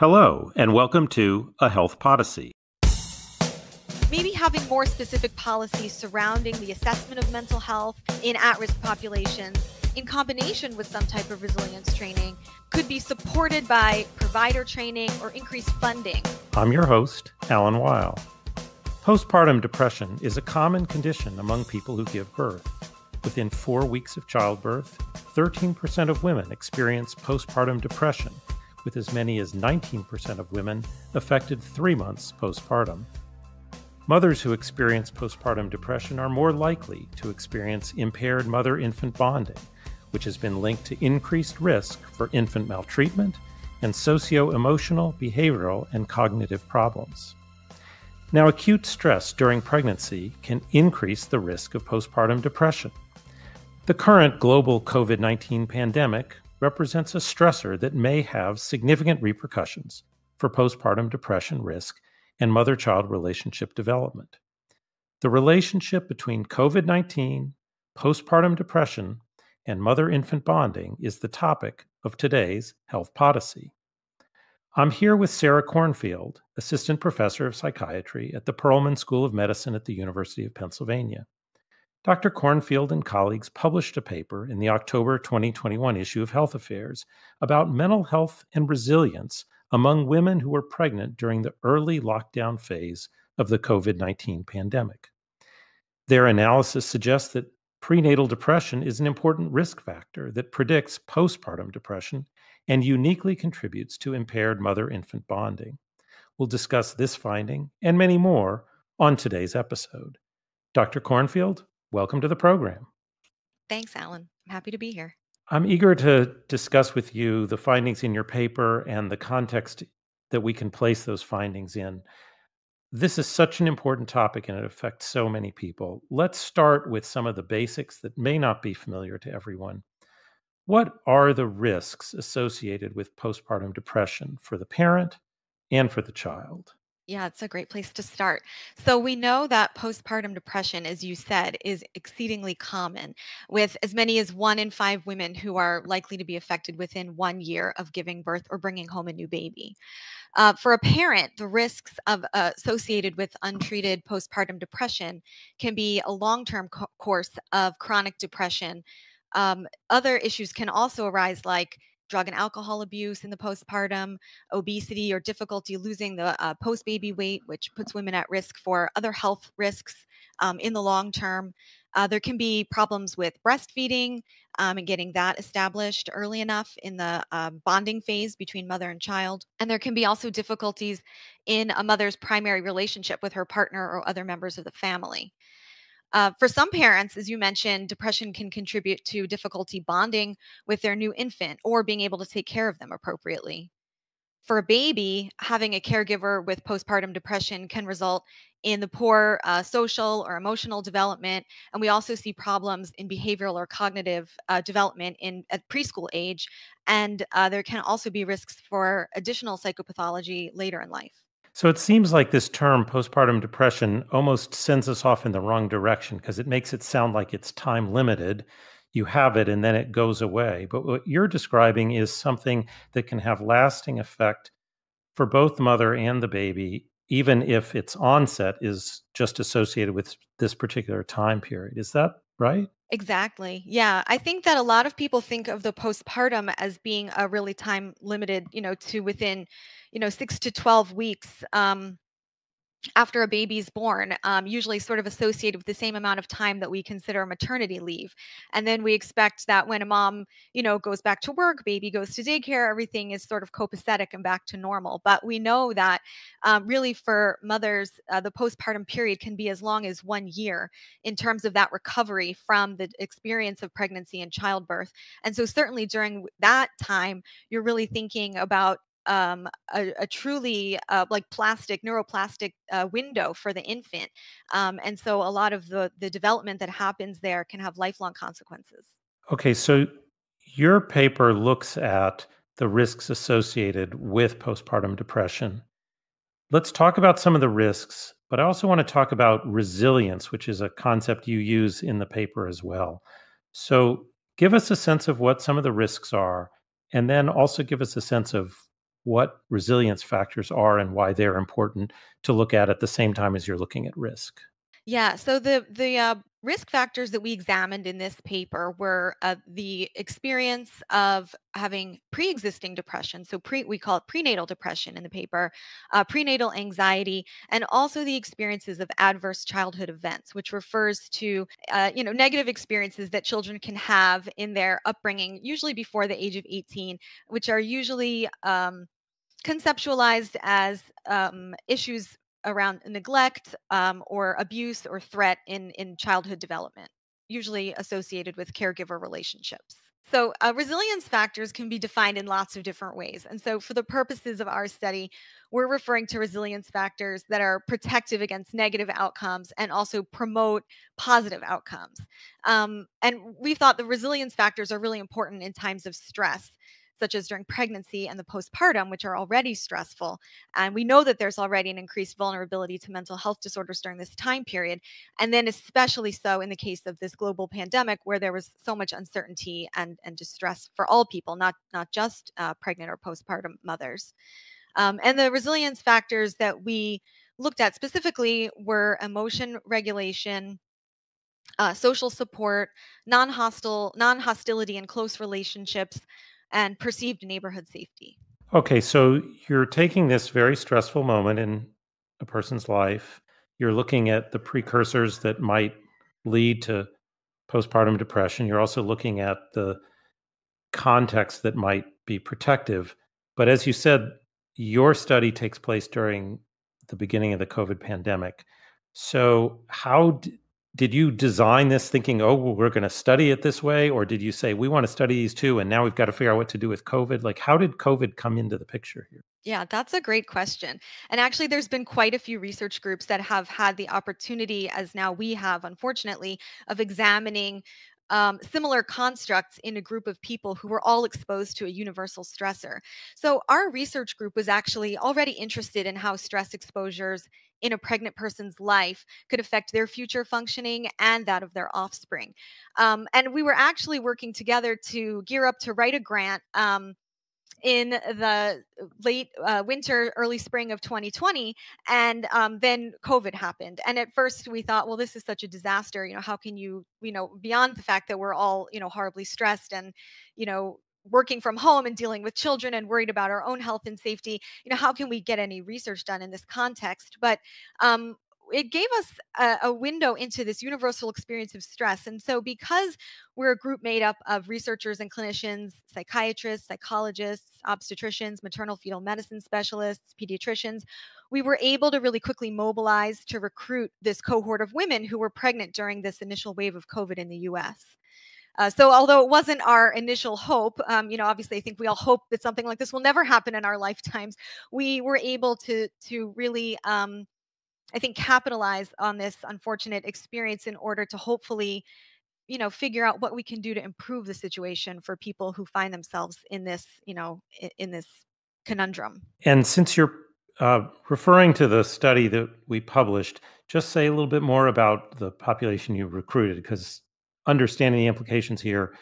Hello, and welcome to A Health Podyssey. Maybe having more specific policies surrounding the assessment of mental health in at-risk populations, in combination with some type of resilience training, could be supported by provider training or increased funding. I'm your host, Alan Weil. Postpartum depression is a common condition among people who give birth. Within 4 weeks of childbirth, 13% of women experience postpartum depression, with as many as 19% of women affected 3 months postpartum. Mothers who experience postpartum depression are more likely to experience impaired mother-infant bonding, which has been linked to increased risk for infant maltreatment and socio-emotional, behavioral, and cognitive problems. Now, acute stress during pregnancy can increase the risk of postpartum depression. The current global COVID-19 pandemic represents a stressor that may have significant repercussions for postpartum depression risk and mother-child relationship development. The relationship between COVID-19, postpartum depression, and mother-infant bonding is the topic of today's Health Podyssey. I'm here with Sarah Kornfield, Assistant Professor of Psychiatry at the Perelman School of Medicine at the University of Pennsylvania. Dr. Kornfield and colleagues published a paper in the October 2021 issue of Health Affairs about mental health and resilience among women who were pregnant during the early lockdown phase of the COVID-19 pandemic. Their analysis suggests that prenatal depression is an important risk factor that predicts postpartum depression and uniquely contributes to impaired mother-infant bonding. We'll discuss this finding and many more on today's episode. Dr. Kornfield, welcome to the program. Thanks, Alan. I'm happy to be here. I'm eager to discuss with you the findings in your paper and the context that we can place those findings in. This is such an important topic and it affects so many people. Let's start with some of the basics that may not be familiar to everyone. What are the risks associated with postpartum depression for the parent and for the child? Yeah, it's a great place to start. So we know that postpartum depression, as you said, is exceedingly common, with as many as 1 in 5 women who are likely to be affected within 1 year of giving birth or bringing home a new baby. For a parent, the risks of associated with untreated postpartum depression can be a long-term course of chronic depression. Other issues can also arise, like drug and alcohol abuse in the postpartum, obesity, or difficulty losing the post-baby weight, which puts women at risk for other health risks in the long term. There can be problems with breastfeeding and getting that established early enough in the bonding phase between mother and child. And there can be also difficulties in a mother's primary relationship with her partner or other members of the family. For some parents, as you mentioned, depression can contribute to difficulty bonding with their new infant or being able to take care of them appropriately. For a baby, having a caregiver with postpartum depression can result in the poor social or emotional development. And we also see problems in behavioral or cognitive development at preschool age. And there can also be risks for additional psychopathology later in life. So it seems like this term postpartum depression almost sends us off in the wrong direction because it makes it sound like it's time limited. You have it and then it goes away. But what you're describing is something that can have lasting effect for both the mother and the baby, even if its onset is just associated with this particular time period. Is that right? Exactly. Yeah. I think that a lot of people think of the postpartum as being a really time limited, to within, 6 to 12 weeks after a baby's born, usually sort of associated with the same amount of time that we consider maternity leave. And then we expect that when a mom, goes back to work, baby goes to daycare, everything is sort of copacetic and back to normal. But we know that really for mothers, the postpartum period can be as long as 1 year in terms of that recovery from the experience of pregnancy and childbirth. And so certainly during that time, you're really thinking about a truly neuroplastic window for the infant. And so a lot of the development that happens there can have lifelong consequences. Okay, so your paper looks at the risks associated with postpartum depression. Let's talk about some of the risks, but I also want to talk about resilience, which is a concept you use in the paper as well. So give us a sense of what some of the risks are, and then also give us a sense of what resilience factors are and why they're important to look at the same time as you're looking at risk. Yeah, so the risk factors that we examined in this paper were the experience of having pre-existing depression, so we call it prenatal depression in the paper, prenatal anxiety, and also the experiences of adverse childhood events, which refers to negative experiences that children can have in their upbringing, usually before the age of 18, which are usually conceptualized as issues around neglect or abuse or threat in childhood development, usually associated with caregiver relationships. So resilience factors can be defined in lots of different ways. And so for the purposes of our study, we're referring to resilience factors that are protective against negative outcomes and also promote positive outcomes. And we thought the resilience factors are really important in times of stress, such as during pregnancy and the postpartum, which are already stressful. And we know that there's already an increased vulnerability to mental health disorders during this time period. And then especially so in the case of this global pandemic, where there was so much uncertainty and distress for all people, not just pregnant or postpartum mothers. And the resilience factors that we looked at specifically were emotion regulation, social support, non-hostility in close relationships, and perceived neighborhood safety. Okay, so you're taking this very stressful moment in a person's life. You're looking at the precursors that might lead to postpartum depression. You're also looking at the context that might be protective. But as you said, your study takes place during the beginning of the COVID pandemic. So how did you design this thinking, oh, well, we're going to study it this way? Or did you say, we want to study these two, and now we've got to figure out what to do with COVID? Like, how did COVID come into the picture here? Yeah, that's a great question. And actually, there's been quite a few research groups that have had the opportunity, as now we have, unfortunately, of examining similar constructs in a group of people who were all exposed to a universal stressor. So our research group was actually already interested in how stress exposures in a pregnant person's life could affect their future functioning and that of their offspring. And we were actually working together to gear up to write a grant in the late winter, early spring of 2020. And then COVID happened. And at first we thought, well, this is such a disaster. You know, how can you, beyond the fact that we're all, horribly stressed and, working from home and dealing with children and worried about our own health and safety, how can we get any research done in this context? But it gave us a window into this universal experience of stress. And so because we're a group made up of researchers and clinicians, psychiatrists, psychologists, obstetricians, maternal fetal medicine specialists, pediatricians, we were able to really quickly mobilize to recruit this cohort of women who were pregnant during this initial wave of COVID in the US. So although it wasn't our initial hope, obviously I think we all hope that something like this will never happen in our lifetimes, we were able to really, I think, capitalize on this unfortunate experience in order to hopefully, figure out what we can do to improve the situation for people who find themselves in this, in this conundrum. And since you're referring to the study that we published, just say a little bit more about the population you recruited, because understanding the implications here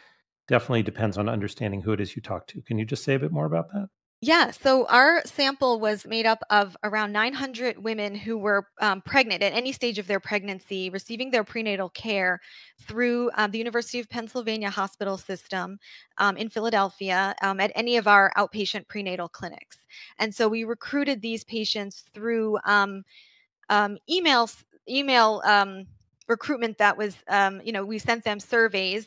definitely depends on understanding who it is you talk to. Can you just say a bit more about that? Yeah. So our sample was made up of around 900 women who were pregnant at any stage of their pregnancy, receiving their prenatal care through the University of Pennsylvania hospital system in Philadelphia at any of our outpatient prenatal clinics. And so we recruited these patients through email recruitment that was, we sent them surveys,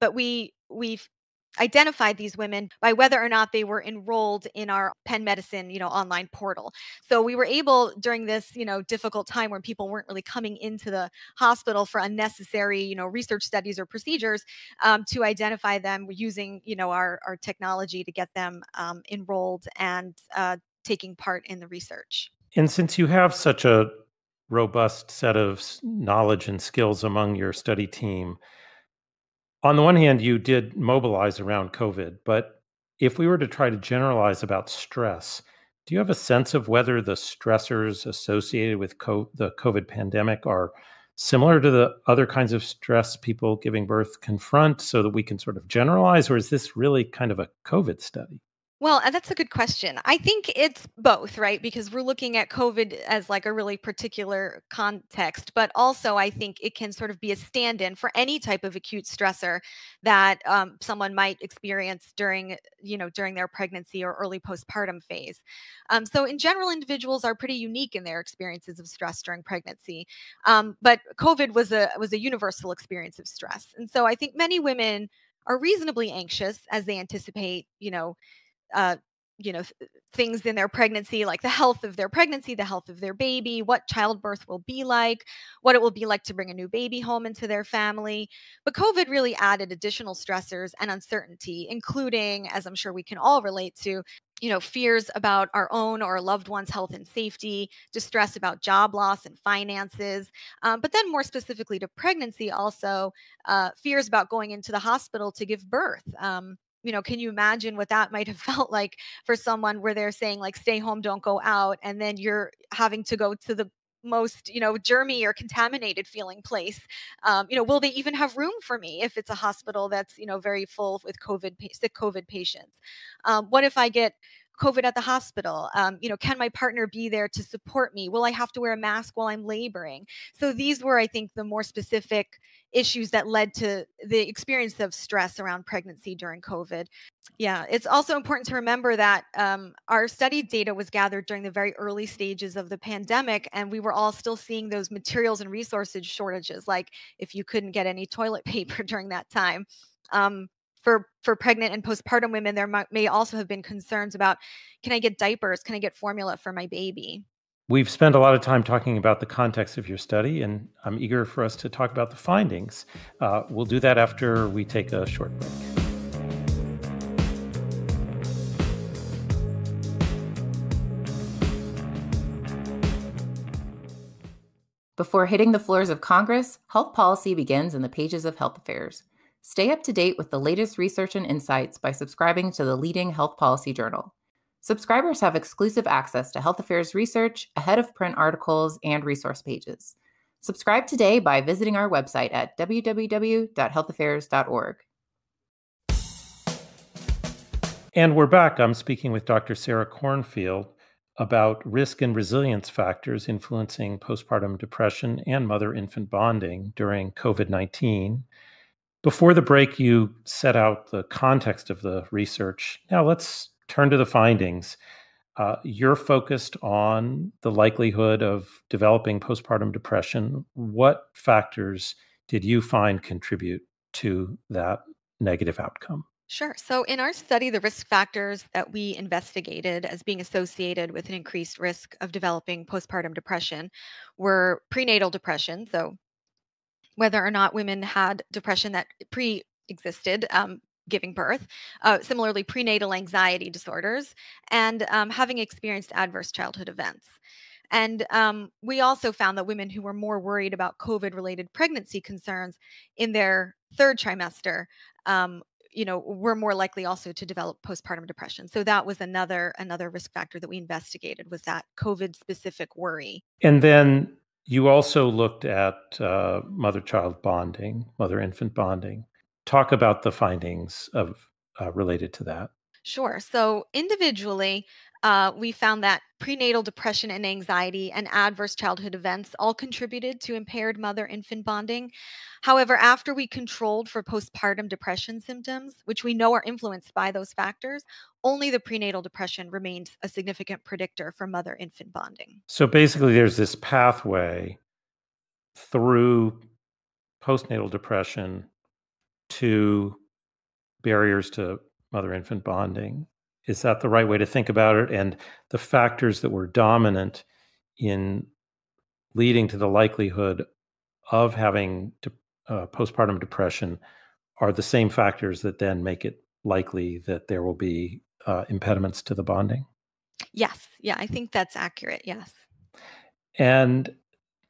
but we've identified these women by whether or not they were enrolled in our Penn Medicine, online portal. So we were able during this, difficult time when people weren't really coming into the hospital for unnecessary, research studies or procedures, to identify them using, our technology to get them enrolled and taking part in the research. And since you have such a robust set of knowledge and skills among your study team, on the one hand, you did mobilize around COVID, but if we were to try to generalize about stress, do you have a sense of whether the stressors associated with the COVID pandemic are similar to the other kinds of stress people giving birth confront so that we can sort of generalize, or is this really kind of a COVID study? Well, that's a good question. I think it's both, right? Because we're looking at COVID as like a really particular context, but also I think it can sort of be a stand-in for any type of acute stressor that someone might experience during, during their pregnancy or early postpartum phase. So in general, individuals are pretty unique in their experiences of stress during pregnancy, but COVID was a universal experience of stress, and so I think many women are reasonably anxious as they anticipate, things in their pregnancy, like the health of their pregnancy, the health of their baby, what childbirth will be like, what it will be like to bring a new baby home into their family. But COVID really added additional stressors and uncertainty, including, as I'm sure we can all relate to, fears about our own or loved ones' health and safety, distress about job loss and finances, but then more specifically to pregnancy also, fears about going into the hospital to give birth. Can you imagine what that might have felt like for someone where they're saying like, stay home, don't go out. And then you're having to go to the most, germy or contaminated feeling place. Will they even have room for me if it's a hospital that's, very full with COVID patients? What if I get COVID at the hospital? Can my partner be there to support me? Will I have to wear a mask while I'm laboring? So these were, I think, the more specific issues that led to the experience of stress around pregnancy during COVID. Yeah, it's also important to remember that our study data was gathered during the very early stages of the pandemic, and we were all still seeing those materials and resources shortages, like if you couldn't get any toilet paper during that time. For pregnant and postpartum women, there may also have been concerns about, can I get diapers? Can I get formula for my baby? We've spent a lot of time talking about the context of your study, and I'm eager for us to talk about the findings. We'll do that after we take a short break. Before hitting the floors of Congress, health policy begins in the pages of Health Affairs. Stay up to date with the latest research and insights by subscribing to the leading health policy journal. Subscribers have exclusive access to Health Affairs research, ahead of print articles, and resource pages. Subscribe today by visiting our website at www.healthaffairs.org. And we're back. I'm speaking with Dr. Sarah Kornfield about risk and resilience factors influencing postpartum depression and mother-infant bonding during COVID-19. Before the break, you set out the context of the research. Now let's turn to the findings. You're focused on the likelihood of developing postpartum depression. What factors did you find contribute to that negative outcome? Sure. So in our study, the risk factors that we investigated as being associated with an increased risk of developing postpartum depression were prenatal depression, so whether or not women had depression that pre-existed giving birth, similarly prenatal anxiety disorders, and having experienced adverse childhood events. And we also found that women who were more worried about COVID-related pregnancy concerns in their third trimester were more likely also to develop postpartum depression. So that was another risk factor that we investigated, was that COVID-specific worry. And then you also looked at mother-child bonding, mother-infant bonding. Talk about the findings of related to that. Sure. So individually, we found that prenatal depression and anxiety and adverse childhood events all contributed to impaired mother-infant bonding. However, after we controlled for postpartum depression symptoms, which we know are influenced by those factors, only the prenatal depression remains a significant predictor for mother-infant bonding. So basically, there's this pathway through postnatal depression to barriers to mother-infant bonding. Is that the right way to think about it? And the factors that were dominant in leading to the likelihood of having postpartum depression are the same factors that then make it likely that there will be impediments to the bonding? Yes. Yeah, I think that's accurate. Yes. And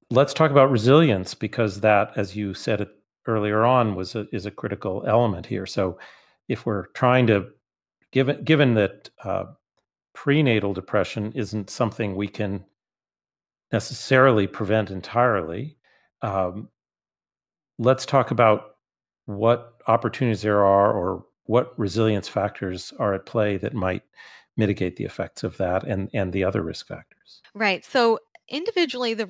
let's talk about resilience, because that, as you said it earlier on, is a critical element here. So if we're trying to, given that prenatal depression isn't something we can necessarily prevent entirely, let's talk about what opportunities there are or what resilience factors are at play that might mitigate the effects of that and the other risk factors? Right. So individually, the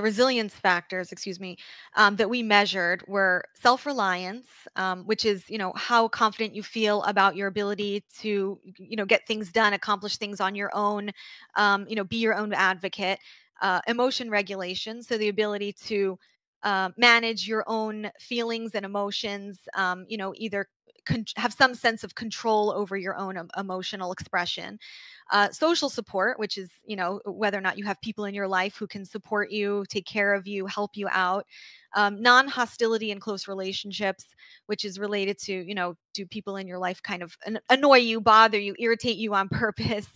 resilience factors that we measured were self-reliance, which is, how confident you feel about your ability to, get things done, accomplish things on your own, be your own advocate, emotion regulation. So the ability to manage your own feelings and emotions, either have some sense of control over your own emotional expression, social support, which is, whether or not you have people in your life who can support you, take care of you, help you out, non-hostility in close relationships, which is related to, do people in your life kind of annoy you, bother you, irritate you on purpose,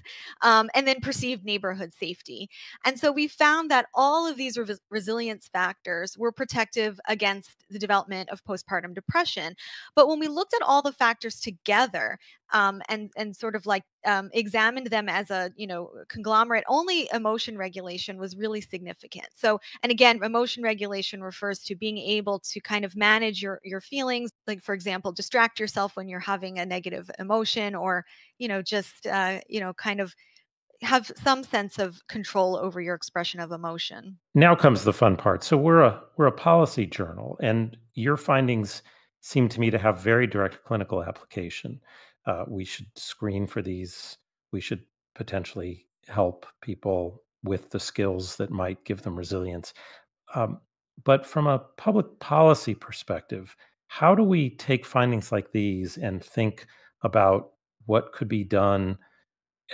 and then perceived neighborhood safety. And so we found that all of these resilience factors were protective against the development of postpartum depression. But when we looked at all the factors together, and sort of like examined them as a, conglomerate, only emotion regulation was really significant. So, and again, emotion regulation refers to being able to kind of manage your feelings, like, for example, distract yourself when you're having a negative emotion, or, kind of have some sense of control over your expression of emotion. Now comes the fun part. So we're a policy journal, and your findings seem to me to have very direct clinical application. We should screen for these. We should potentially help people with the skills that might give them resilience. But from a public policy perspective, how do we take findings like these and think about what could be done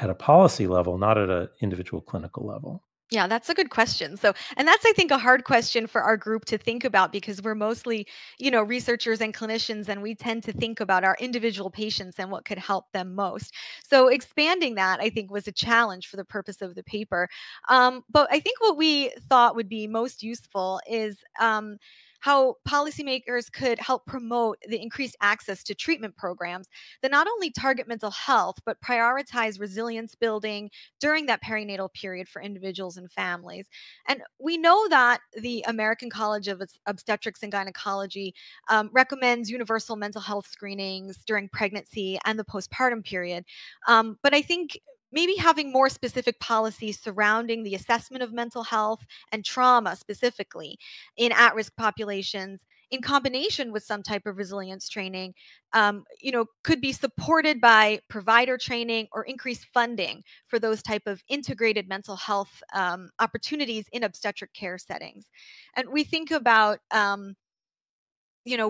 at a policy level, not at an individual clinical level? Yeah, that's a good question. So, and that's, I think, a hard question for our group to think about, because we're mostly, researchers and clinicians, and we tend to think about our individual patients and what could help them most. So expanding that, I think, was a challenge for the purpose of the paper. But I think what we thought would be most useful is how policymakers could help promote the increased access to treatment programs that not only target mental health, but prioritize resilience building during that perinatal period for individuals and families. And we know that the American College of Obstetrics and Gynecology recommends universal mental health screenings during pregnancy and the postpartum period. But I think maybe having more specific policies surrounding the assessment of mental health and trauma specifically in at-risk populations, in combination with some type of resilience training, could be supported by provider training or increased funding for those type of integrated mental health opportunities in obstetric care settings. And we think about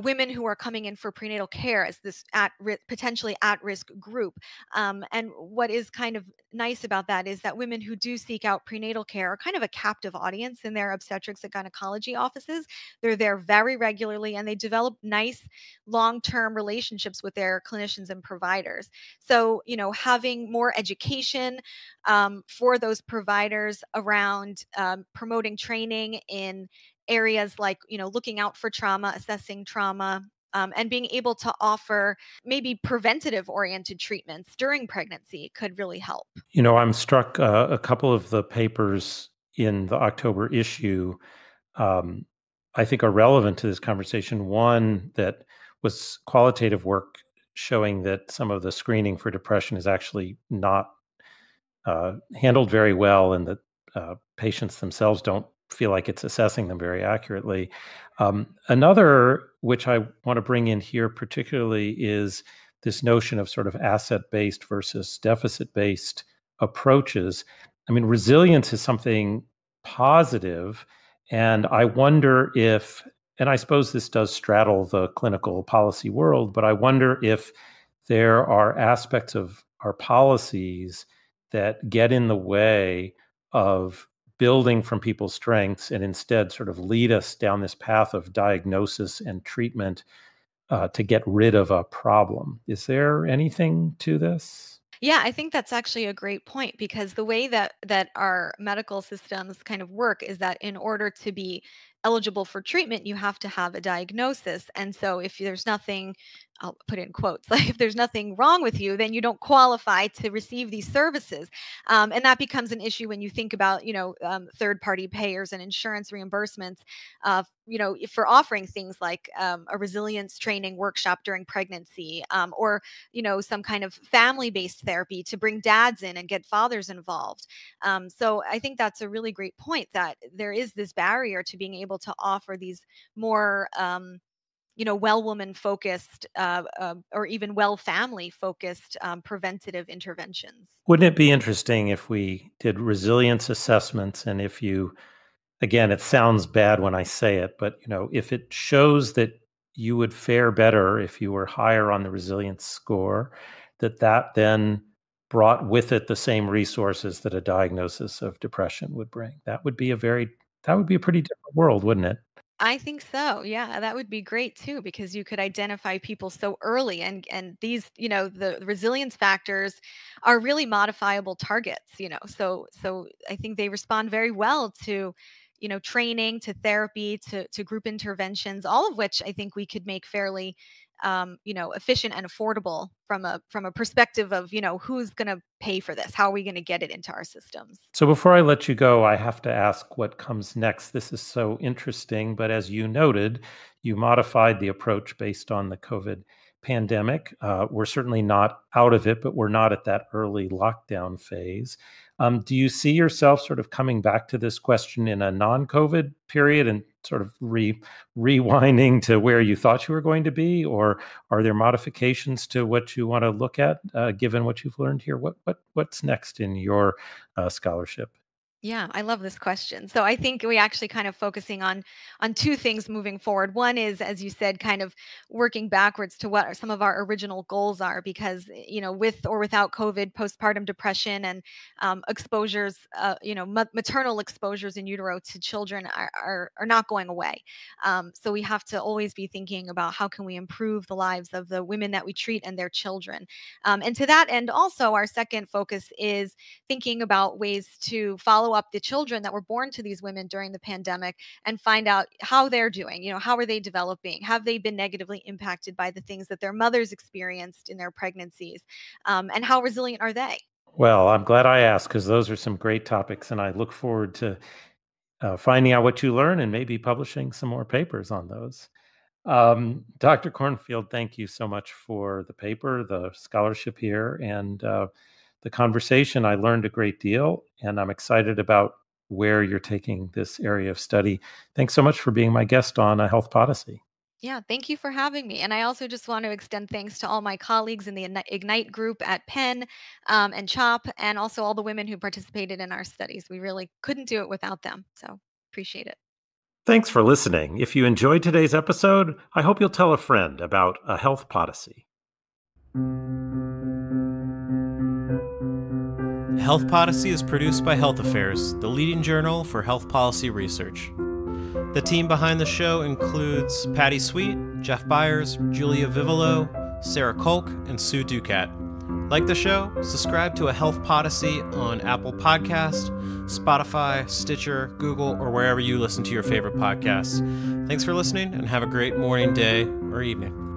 women who are coming in for prenatal care as this potentially at-risk group. And what is kind of nice about that is that women who do seek out prenatal care are kind of a captive audience in their obstetrics and gynecology offices. They're there very regularly, and they develop nice long-term relationships with their clinicians and providers. So, having more education for those providers around promoting training in areas like, looking out for trauma, assessing trauma, and being able to offer maybe preventative-oriented treatments during pregnancy could really help. I'm struck a couple of the papers in the October issue, I think, are relevant to this conversation. One that was qualitative work showing that some of the screening for depression is actually not handled very well, and that patients themselves don't feel like it's assessing them very accurately. Another, which I want to bring in here particularly, is this notion of sort of asset-based versus deficit-based approaches. I mean, resilience is something positive, and I wonder if, and I suppose this does straddle the clinical policy world, but I wonder if there are aspects of our policies that get in the way of building from people's strengths and instead sort of lead us down this path of diagnosis and treatment to get rid of a problem. Is there anything to this? Yeah, I think that's actually a great point, because the way that our medical systems kind of work is that in order to be eligible for treatment, you have to have a diagnosis. And so if there's nothing I'll put it in quotes, like if there's nothing wrong with you, then you don't qualify to receive these services. And that becomes an issue when you think about, third-party payers and insurance reimbursements, for offering things like a resilience training workshop during pregnancy, or, some kind of family-based therapy to bring dads in and get fathers involved. So I think that's a really great point, that there is this barrier to being able to offer these more, well woman focused or even well family focused preventative interventions. Wouldn't it be interesting if we did resilience assessments? And if you, again, it sounds bad when I say it, but if it shows that you would fare better if you were higher on the resilience score, that then brought with it the same resources that a diagnosis of depression would bring. That would be a pretty different world, wouldn't it? I think so. Yeah, that would be great too, because you could identify people so early, and these, the resilience factors are really modifiable targets, so I think they respond very well to, training, to therapy, to group interventions, all of which I think we could make fairly, efficient and affordable from a perspective of, who's going to pay for this? How are we going to get it into our systems? So before I let you go, I have to ask what comes next. This is so interesting, but as you noted, you modified the approach based on the COVID pandemic. We're certainly not out of it, but we're not at that early lockdown phase. Do you see yourself sort of coming back to this question in a non-COVID period and sort of rewinding to where you thought you were going to be? Or are there modifications to what you want to look at, given what you've learned here? What's next in your scholarship? Yeah, I love this question. So I think we actually kind of focusing on two things moving forward. One is, as you said, kind of working backwards to what are some of our original goals are, because, with or without COVID, postpartum depression and exposures, maternal exposures in utero to children are not going away. So we have to always be thinking about how can we improve the lives of the women that we treat and their children. And to that end, also, our second focus is thinking about ways to follow up the children that were born to these women during the pandemic and find out how they're doing. How are they developing? Have they been negatively impacted by the things that their mothers experienced in their pregnancies? And how resilient are they? Well, I'm glad I asked, because those are some great topics, and I look forward to finding out what you learn and maybe publishing some more papers on those. Dr. Kornfield, thank you so much for the paper, the scholarship here, and the conversation. I learned a great deal, and I'm excited about where you're taking this area of study. Thanks so much for being my guest on A Health Podyssey. Yeah, thank you for having me. And I also just want to extend thanks to all my colleagues in the Ignite group at Penn and CHOP, and also all the women who participated in our studies. We really couldn't do it without them, so appreciate it. Thanks for listening. If you enjoyed today's episode, I hope you'll tell a friend about A Health Podyssey. Health Podyssey is produced by Health Affairs, the leading journal for health policy research. The team behind the show includes Patty Sweet, Jeff Byers, Julia Vivolo, Sarah Kolk, and Sue Ducat. Like the show? Subscribe to A Health Podyssey on Apple Podcasts, Spotify, Stitcher, Google, or wherever you listen to your favorite podcasts. Thanks for listening, and have a great morning, day, or evening.